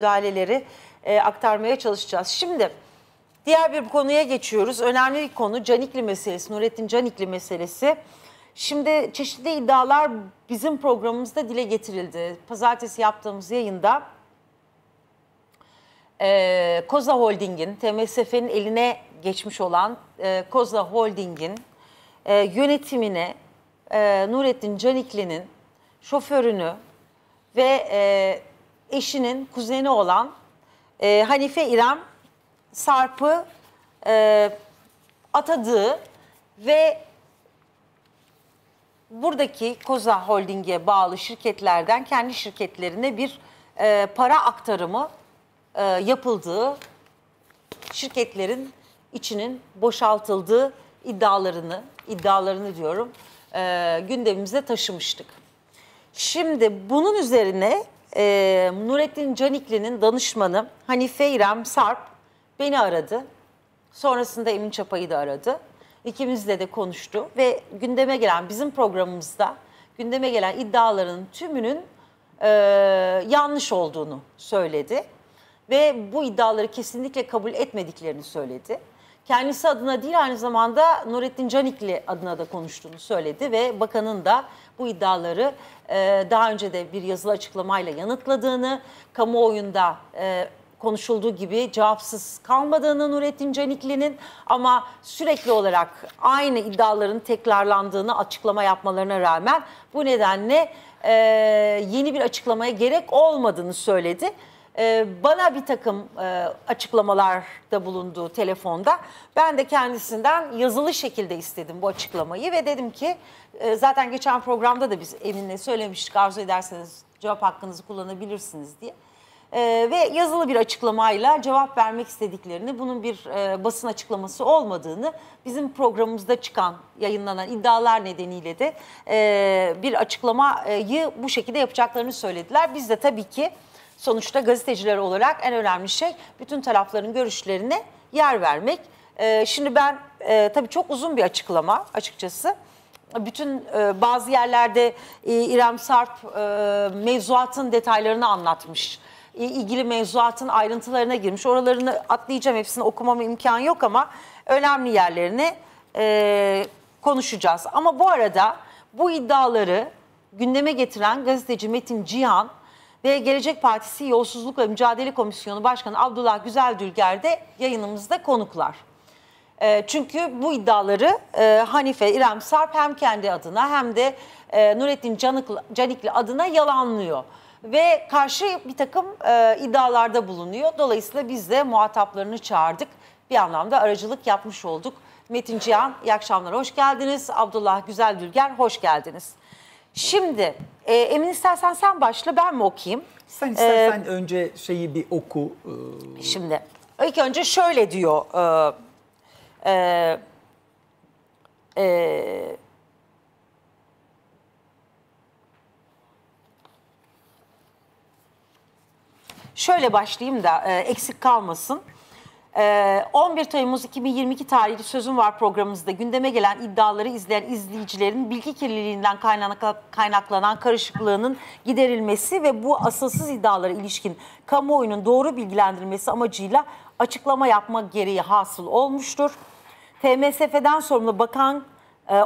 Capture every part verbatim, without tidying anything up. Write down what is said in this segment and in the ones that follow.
müdahaleleri e, aktarmaya çalışacağız. Şimdi diğer bir konuya geçiyoruz. Önemli bir konu Canikli meselesi, Nurettin Canikli meselesi. Şimdi çeşitli iddialar bizim programımızda dile getirildi. Pazartesi yaptığımız yayında e, Koza Holding'in, T M S F'nin eline geçmiş olan e, Koza Holding'in e, yönetimine e, Nurettin Canikli'nin şoförünü ve e, eşinin kuzeni olan e, Hanife İrem Sarp'ı e, atadığı ve buradaki Koza Holding'e bağlı şirketlerden kendi şirketlerine bir e, para aktarımı e, yapıldığı, şirketlerin içinin boşaltıldığı iddialarını, iddialarını diyorum, e, gündemimize taşımıştık. Şimdi bunun üzerine e, Nurettin Canikli'nin danışmanı Hanife İrem Sarp beni aradı. Sonrasında Emin Çapa'yı da aradı. İkimizle de konuştu ve gündeme gelen, bizim programımızda gündeme gelen iddiaların tümünün e, yanlış olduğunu söyledi. Ve bu iddiaları kesinlikle kabul etmediklerini söyledi. Kendisi adına değil, aynı zamanda Nurettin Canikli adına da konuştuğunu söyledi ve bakanın da bu iddiaları e, daha önce de bir yazılı açıklamayla yanıtladığını, kamuoyunda e, konuşulduğu gibi cevapsız kalmadığını Nurettin Canikli'nin, ama sürekli olarak aynı iddiaların tekrarlandığını açıklama yapmalarına rağmen bu nedenle e, yeni bir açıklamaya gerek olmadığını söyledi. E, bana bir takım e, açıklamalarda bulundu telefonda. Ben de kendisinden yazılı şekilde istedim bu açıklamayı ve dedim ki e, zaten geçen programda da biz Emin'le söylemiştik, arzu ederseniz cevap hakkınızı kullanabilirsiniz diye. Ee, ve yazılı bir açıklamayla cevap vermek istediklerini, bunun bir e, basın açıklaması olmadığını, bizim programımızda çıkan, yayınlanan iddialar nedeniyle de e, bir açıklamayı bu şekilde yapacaklarını söylediler. Biz de tabii ki sonuçta gazeteciler olarak en önemli şey bütün tarafların görüşlerine yer vermek. E, şimdi ben e, tabii çok uzun bir açıklama açıkçası. Bütün e, bazı yerlerde e, İrem Sarp e, mevzuatın detaylarını anlatmış, ilgili mevzuatın ayrıntılarına girmiş. Oralarını atlayacağım, hepsini okumama imkan yok ama önemli yerlerini e, konuşacağız. Ama bu arada bu iddiaları gündeme getiren gazeteci Metin Cihan ve Gelecek Partisi Yolsuzluk ve Mücadele Komisyonu Başkanı Abdullah Güzeldülger de yayınımızda konuklar. E, çünkü bu iddiaları e, Hanife İrem Sarp hem kendi adına hem de e, Nurettin Canikli adına yalanlıyor ve karşı bir takım e, iddialarda bulunuyor. Dolayısıyla biz de muhataplarını çağırdık. Bir anlamda aracılık yapmış olduk. Metin Cihan, iyi akşamlar, hoş geldiniz. Abdullah Güzeldülger, hoş geldiniz. Şimdi e, Emin, istersen sen başla, ben mi okuyayım? Sen istersen ee, önce şeyi bir oku. Ee... Şimdi ilk önce şöyle diyor e, e, e, şöyle başlayayım da e, eksik kalmasın. E, on bir Temmuz iki bin yirmi iki tarihli Sözüm Var programımızda gündeme gelen iddiaları izleyen izleyicilerin bilgi kirliliğinden kaynaklanan karışıklığının giderilmesi ve bu asılsız iddialara ilişkin kamuoyunun doğru bilgilendirilmesi amacıyla açıklama yapmak gereği hasıl olmuştur. T M S F'den sorumlu bakan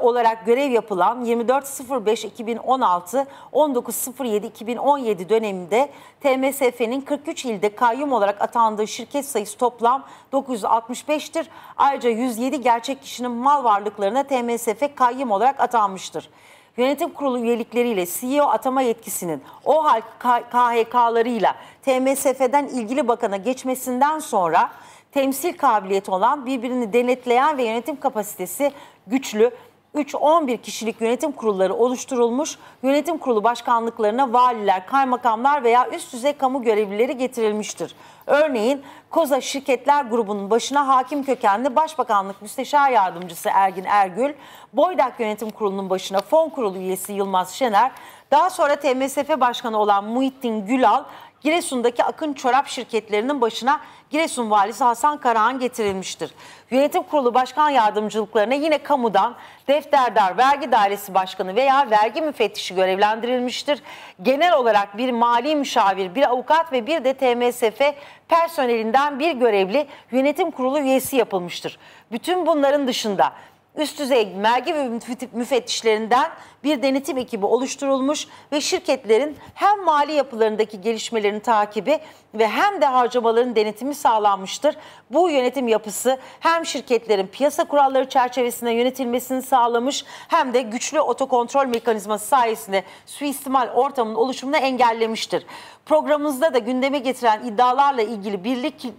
olarak görev yapılan yirmi dört sıfır beş iki bin on altı on dokuz sıfır yedi iki bin on yedi döneminde T M S F'nin kırk üç ilde kayyum olarak atandığı şirket sayısı toplam dokuz yüz altmış beş'tir. Ayrıca yüz yedi gerçek kişinin mal varlıklarına T M S F kayyum olarak atanmıştır. Yönetim kurulu üyelikleriyle C E O atama yetkisinin OHAL K H K'larıyla T M S F'den ilgili bakana geçmesinden sonra temsil kabiliyeti olan, birbirini denetleyen ve yönetim kapasitesi güçlü üç on bir kişilik yönetim kurulları oluşturulmuş, yönetim kurulu başkanlıklarına valiler, kaymakamlar veya üst düzey kamu görevlileri getirilmiştir. Örneğin Koza Şirketler Grubu'nun başına hakim kökenli Başbakanlık Müsteşar Yardımcısı Ergin Ergül, Boydak Yönetim Kurulu'nun başına fon kurulu üyesi Yılmaz Şener, daha sonra T M S F Başkanı olan Muhiddin Gülal, Giresun'daki Akın Çorap şirketlerinin başına Giresun valisi Hasan Karağan getirilmiştir. Yönetim kurulu başkan yardımcılıklarına yine kamudan defterdar vergi dairesi başkanı veya vergi müfettişi görevlendirilmiştir. Genel olarak bir mali müşavir, bir avukat ve bir de T M S F personelinden bir görevli yönetim kurulu üyesi yapılmıştır. Bütün bunların dışında üst düzey vergi ve müfettişlerinden bir denetim ekibi oluşturulmuş ve şirketlerin hem mali yapılarındaki gelişmelerin takibi ve hem de harcamaların denetimi sağlanmıştır. Bu yönetim yapısı hem şirketlerin piyasa kuralları çerçevesinde yönetilmesini sağlamış hem de güçlü otokontrol mekanizması sayesinde suistimal ortamının oluşumunu engellemiştir. Programımızda da gündeme getiren iddialarla ilgili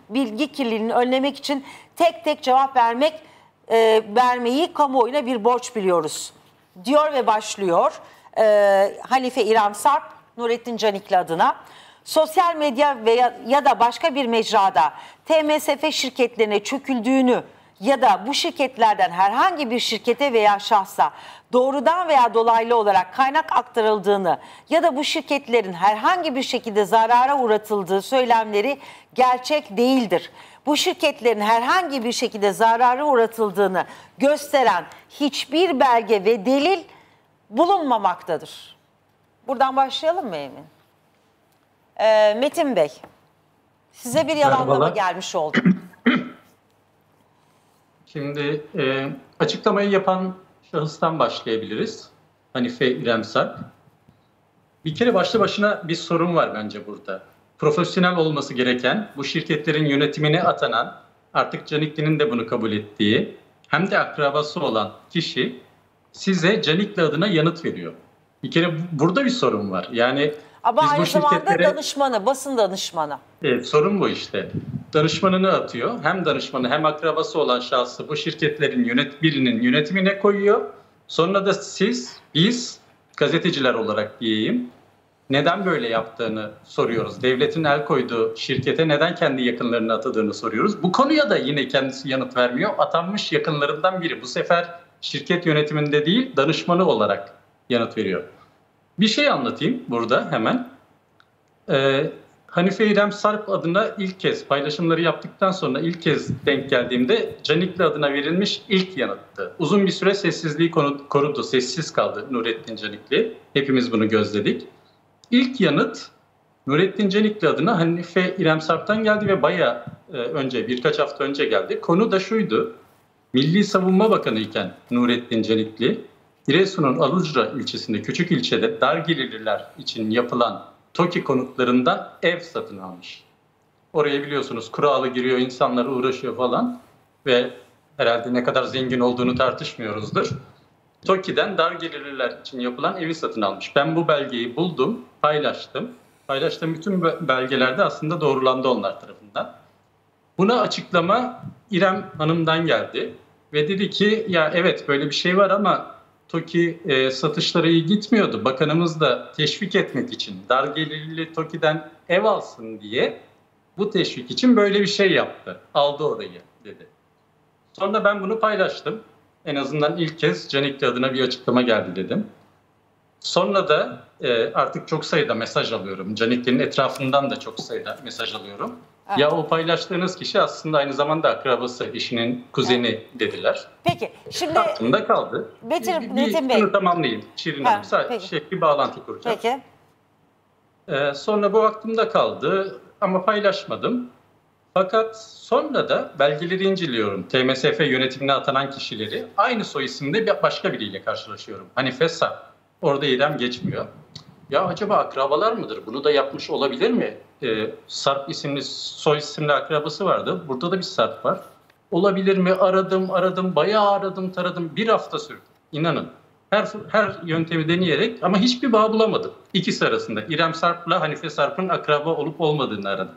bilgi kirliliğini önlemek için tek tek cevap vermek E, vermeyi kamuoyuna bir borç biliyoruz diyor ve başlıyor e, Hanife İrem Sarp, Nurettin Canikli adına. Sosyal medya veya ya da başka bir mecrada T M S F şirketlerine çöküldüğünü ya da bu şirketlerden herhangi bir şirkete veya şahsa doğrudan veya dolaylı olarak kaynak aktarıldığını ya da bu şirketlerin herhangi bir şekilde zarara uğratıldığı söylemleri gerçek değildir. Bu şirketlerin herhangi bir şekilde zarara uğratıldığını gösteren hiçbir belge ve delil bulunmamaktadır. Buradan başlayalım mı Emin? Ee, Metin Bey, size bir yalanlama Merhabalar. gelmiş oldu. Şimdi e, açıklamayı yapan şahıstan başlayabiliriz. Hanife İrem Sarp. Bir kere başlı başına bir sorun var bence burada. Profesyonel olması gereken, bu şirketlerin yönetimine atanan, artık Canikli'nin de bunu kabul ettiği, hem de akrabası olan kişi size Canikli adına yanıt veriyor. Bir kere burada bir sorun var. Yani Ama aynı zamanda danışmanı, basın danışmanı. Evet, sorun bu işte. Danışmanını atıyor. Hem danışmanı hem akrabası olan şahsı bu şirketlerin yönet, birinin yönetimine koyuyor. Sonra da siz, biz, gazeteciler olarak diyeyim, neden böyle yaptığını soruyoruz. Devletin el koyduğu şirkete neden kendi yakınlarını atadığını soruyoruz. Bu konuya da yine kendisi yanıt vermiyor. Atanmış yakınlarından biri. Bu sefer şirket yönetiminde değil, danışmanı olarak yanıt veriyor. Bir şey anlatayım burada hemen. Ee, Hanife İrem Sarp adına ilk kez paylaşımları yaptıktan sonra ilk kez denk geldiğimde Canikli adına verilmiş ilk yanıttı. Uzun bir süre sessizliği korudu, sessiz kaldı Nurettin Canikli. Hepimiz bunu gözledik. İlk yanıt Nurettin Canikli adına Hanife İrem Sarp'tan geldi ve bayağı önce, birkaç hafta önce geldi. Konu da şuydu. Milli Savunma Bakanı iken Nurettin Canikli, Giresun'un Alucra ilçesinde, küçük ilçede dar gelirliler için yapılan TOKİ konutlarından ev satın almış. Oraya biliyorsunuz kuralı giriyor, insanlar uğraşıyor falan ve herhalde ne kadar zengin olduğunu tartışmıyoruzdur. TOKİ'den dar gelirliler için yapılan evi satın almış. Ben bu belgeyi buldum, paylaştım. Paylaştığım bütün belgelerde aslında doğrulandı onlar tarafından. Buna açıklama İrem Hanım'dan geldi ve dedi ki ya evet böyle bir şey var ama TOKİ e, satışları iyi gitmiyordu. Bakanımız da teşvik etmek için dar gelirli TOKİ'den ev alsın diye bu teşvik için böyle bir şey yaptı. Aldı orayı dedi. Sonra ben bunu paylaştım. En azından ilk kez Canikli adına bir açıklama geldi dedim. Sonra da e, artık çok sayıda mesaj alıyorum. Canikli'nin etrafından da çok sayıda mesaj alıyorum. Evet. Ya o paylaştığınız kişi aslında aynı zamanda akrabası, eşinin kuzeni evet. dediler. Peki şimdi... Aklımda kaldı. Betir, bir, Metin Bey. Bunu tamamlayayım. Şirin Hanım. Sadece şey, bir bağlantı kuracağım. Peki. E, sonra bu aklımda kaldı ama paylaşmadım. Fakat sonra da belgeleri inceliyorum. T M S F yönetimine atanan kişileri aynı soy isimde bir başka biriyle karşılaşıyorum. Hanife Sarp. Orada İrem geçmiyor. Ya acaba akrabalar mıdır? Bunu da yapmış olabilir mi? Ee, Sarp isimli, soy isimli akrabası vardı. Burada da bir Sarp var. Olabilir mi? Aradım, aradım, bayağı aradım, taradım. Bir hafta sürdü. İnanın. Her, her yöntemi deneyerek ama hiçbir bağ bulamadım. İkisi arasında. İrem Sarp'la Hanife Sarp'ın akraba olup olmadığını aradım.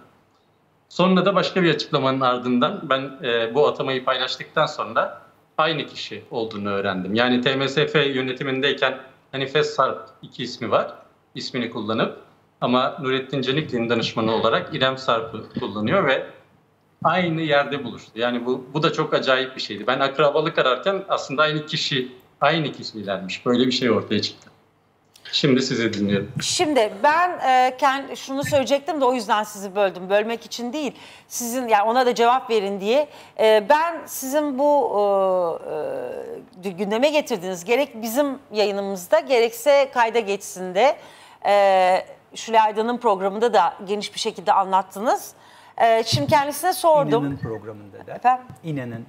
Sonra da başka bir açıklamanın ardından ben e, bu atamayı paylaştıktan sonra aynı kişi olduğunu öğrendim. Yani T M S F yönetimindeyken Hanife Sarp iki ismi var, ismini kullanıp ama Nurettin Canikli'nin danışmanı olarak İrem Sarp'ı kullanıyor ve aynı yerde buluştu. Yani bu, bu da çok acayip bir şeydi. Ben akrabalık ararken aslında aynı kişi, aynı kişilermiş. Böyle bir şey ortaya çıktı. Şimdi sizi dinleyelim. Şimdi ben e, kend, şunu söyleyecektim de o yüzden sizi böldüm. Bölmek için değil. Sizin yani ona da cevap verin diye. E, ben sizin bu e, e, gündeme getirdiğiniz gerek bizim yayınımızda gerekse kayda geçsin de e, Şule Aydan'ın programında da geniş bir şekilde anlattınız. E, şimdi kendisine sordum. İnan'ın programında da. Efendim? İnan'ın.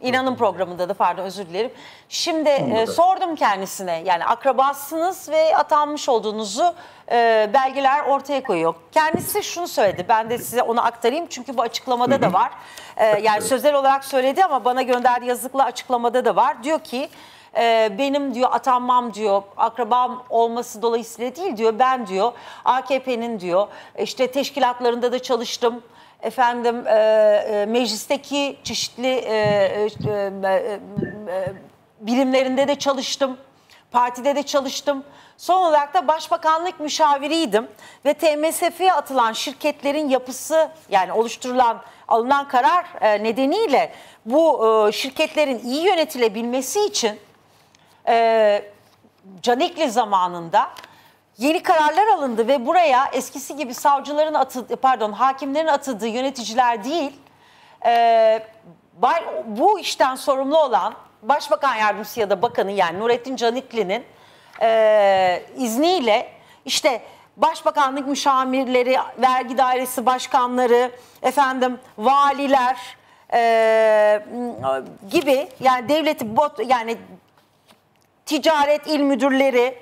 İnan'ın programında da pardon özür dilerim. Şimdi e, sordum kendisine yani akrabasınız ve atanmış olduğunuzu e, belgeler ortaya koyuyor. Kendisi şunu söyledi, ben de size onu aktarayım çünkü bu açıklamada da var. E, yani sözel olarak söyledi ama bana gönderdiği yazıklı açıklamada da var. Diyor ki e, benim diyor atanmam diyor akrabam olması dolayısıyla değil diyor ben diyor A K P'nin diyor işte teşkilatlarında da çalıştım. Efendim e, meclisteki çeşitli e, e, e, birimlerinde de çalıştım, partide de çalıştım. Son olarak da başbakanlık müşaviriydim ve T M S F'ye atılan şirketlerin yapısı yani oluşturulan alınan karar e, nedeniyle bu e, şirketlerin iyi yönetilebilmesi için e, Canikli zamanında yeni kararlar alındı ve buraya eskisi gibi savcıların atıldığı, pardon hakimlerin atıldığı yöneticiler değil, e, bu işten sorumlu olan Başbakan Yardımcısı ya da Bakanı yani Nurettin Canikli'nin e, izniyle işte Başbakanlık müşavirleri, vergi dairesi başkanları, efendim valiler e, gibi yani devleti bot yani ticaret il müdürleri.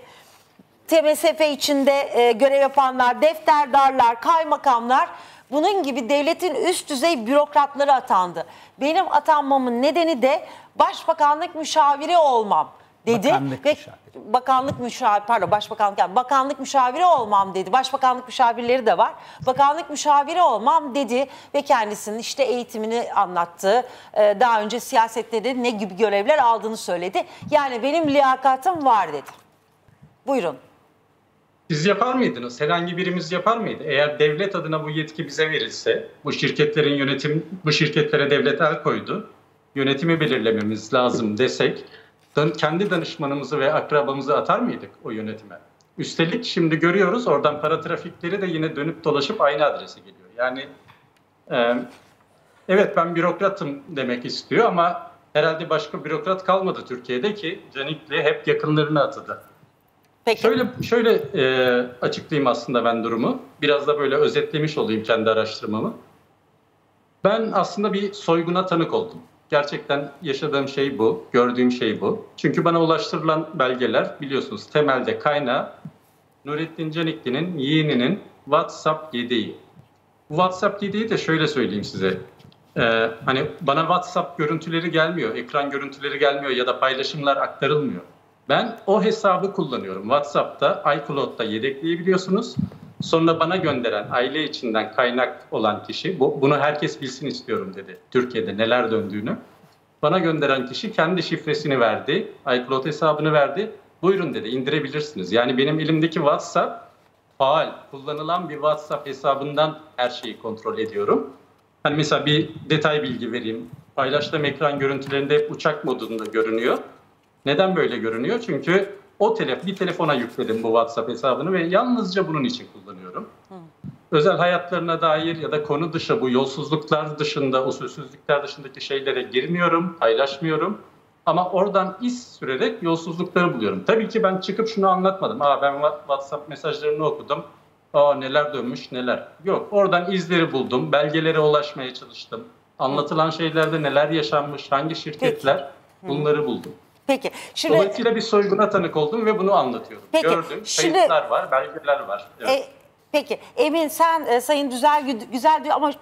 T M S F içinde e, görev yapanlar, defterdarlar, kaymakamlar bunun gibi devletin üst düzey bürokratları atandı. Benim atanmamın nedeni de başbakanlık müşaviri olmam dedi. Bakanlık ve müşaviri. Bakanlık müşaviri, pardon başbakanlık, yani bakanlık müşaviri olmam dedi. Başbakanlık müşavirleri de var. Bakanlık müşaviri olmam dedi ve kendisinin işte eğitimini anlattı. E, daha önce siyasetleri ne gibi görevler aldığını söyledi. Yani benim liyakatım var dedi. Buyurun. Siz yapar mıydınız? Herhangi birimiz yapar mıydı? Eğer devlet adına bu yetki bize verilse, bu şirketlerin yönetim, bu şirketlere devlet el koydu, yönetimi belirlememiz lazım desek, kendi danışmanımızı ve akrabamızı atar mıydık o yönetime? Üstelik şimdi görüyoruz oradan para trafikleri de yine dönüp dolaşıp aynı adrese geliyor. Yani e, evet ben bürokratım demek istiyor ama herhalde başka bürokrat kalmadı Türkiye'de ki Canikli hep yakınlarını atadı. Peki. Şöyle, şöyle e, açıklayayım aslında ben durumu. Biraz da böyle özetlemiş olayım kendi araştırmamı. Ben aslında bir soyguna tanık oldum. Gerçekten yaşadığım şey bu, gördüğüm şey bu. Çünkü bana ulaştırılan belgeler biliyorsunuz temelde kaynağı Nurettin Canikli'nin yeğeninin WhatsApp yedeği. Bu WhatsApp yedeği de şöyle söyleyeyim size. E, hani bana WhatsApp görüntüleri gelmiyor, ekran görüntüleri gelmiyor ya da paylaşımlar aktarılmıyor. Ben o hesabı kullanıyorum. WhatsApp'ta, iCloud'da yedekleyebiliyorsunuz. Sonra bana gönderen, aile içinden kaynak olan kişi, bu, bunu herkes bilsin istiyorum dedi. Türkiye'de neler döndüğünü. Bana gönderen kişi kendi şifresini verdi, iCloud hesabını verdi. Buyurun dedi, indirebilirsiniz. Yani benim elimdeki WhatsApp, faal, kullanılan bir WhatsApp hesabından her şeyi kontrol ediyorum. Hani mesela bir detay bilgi vereyim. Paylaştığım ekran görüntülerinde hep uçak modunda görünüyor. Neden böyle görünüyor? Çünkü o telef bir telefona yükledim bu WhatsApp hesabını ve yalnızca bunun için kullanıyorum. Hı. Özel hayatlarına dair ya da konu dışı bu yolsuzluklar dışında, usulsüzlükler dışındaki şeylere girmiyorum, paylaşmıyorum. Ama oradan iz sürerek yolsuzlukları buluyorum. Tabii ki ben çıkıp şunu anlatmadım. Aa, ben WhatsApp mesajlarını okudum. Aa, neler dönmüş neler. Yok, oradan izleri buldum, belgelere ulaşmaya çalıştım. Anlatılan şeylerde neler yaşanmış, hangi şirketler bunları buldum. Peki. Şimdi, dolayısıyla bir soyguna tanık oldum ve bunu anlatıyorum. Peki, gördüm. Şimdi, kayıtlar var, belgeler var. Evet. E, peki. Emin sen e, Sayın Güzel, Güzel diyor ama... Bir...